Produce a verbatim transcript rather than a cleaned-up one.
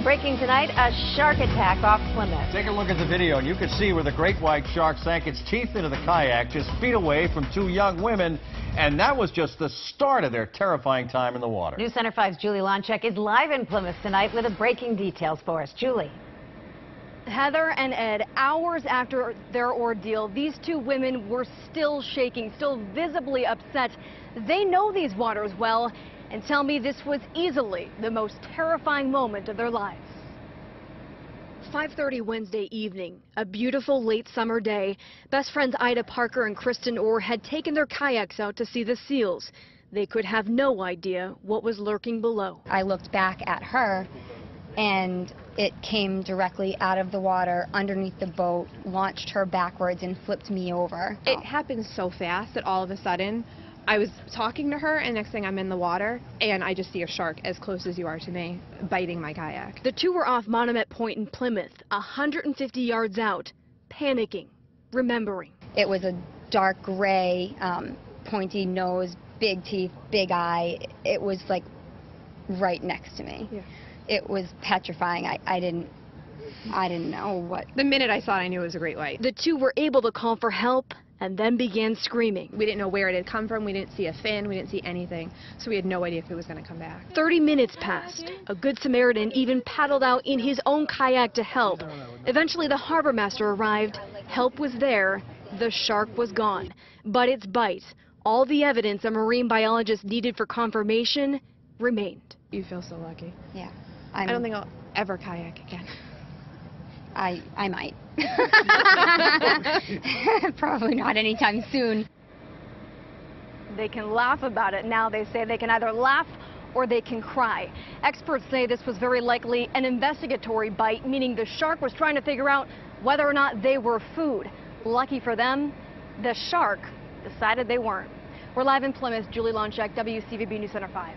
And breaking tonight, a shark attack off Plymouth. Take a look at the video, and you can see where the great white shark sank its teeth into the kayak just feet away from two young women. And that was just the start of their terrifying time in the water. News Center five's Julie Lonchek is live in Plymouth tonight with the breaking details for us. Julie. Heather and Ed, hours after their ordeal, these two women were still shaking, still visibly upset. They know these waters well and tell me this was easily the most terrifying moment of their lives. five thirty Wednesday evening, a beautiful late summer day. Best friends Ida Parker and Kristen Orr had taken their kayaks out to see the seals. They could have no idea what was lurking below. I looked back at her, and it came directly out of the water, underneath the boat, launched her backwards and flipped me over. It happened so fast that all of a sudden, I was talking to her, and next thing I'm in the water, and I just see a shark as close as you are to me, biting my kayak. The two were off Monomet Point in Plymouth, one hundred fifty yards out, panicking, remembering. It was a dark gray, um, pointy nose, big teeth, big eye. It was like right next to me. Yeah. It was petrifying. I, I didn't I didn't know what. The minute I saw it, I knew it was a great white. The two were able to call for help and then began screaming. We didn't know where it had come from. We didn't see a fin. We didn't see anything. So we had no idea if it was going to come back. thirty minutes passed. A good Samaritan even paddled out in his own kayak to help. Eventually the harbor master arrived. Help was there. The shark was gone. But its bite, all the evidence a marine biologist needed for confirmation, remained. You feel so lucky. Yeah. I'm, I don't think I'll ever kayak again. I I might. Probably not anytime soon. They can laugh about it now. They say they can either laugh or they can cry. Experts say this was very likely an investigatory bite, meaning the shark was trying to figure out whether or not they were food. Lucky for them, the shark decided they weren't. We're live in Plymouth. Julie Lonchek, W C V B News Center five.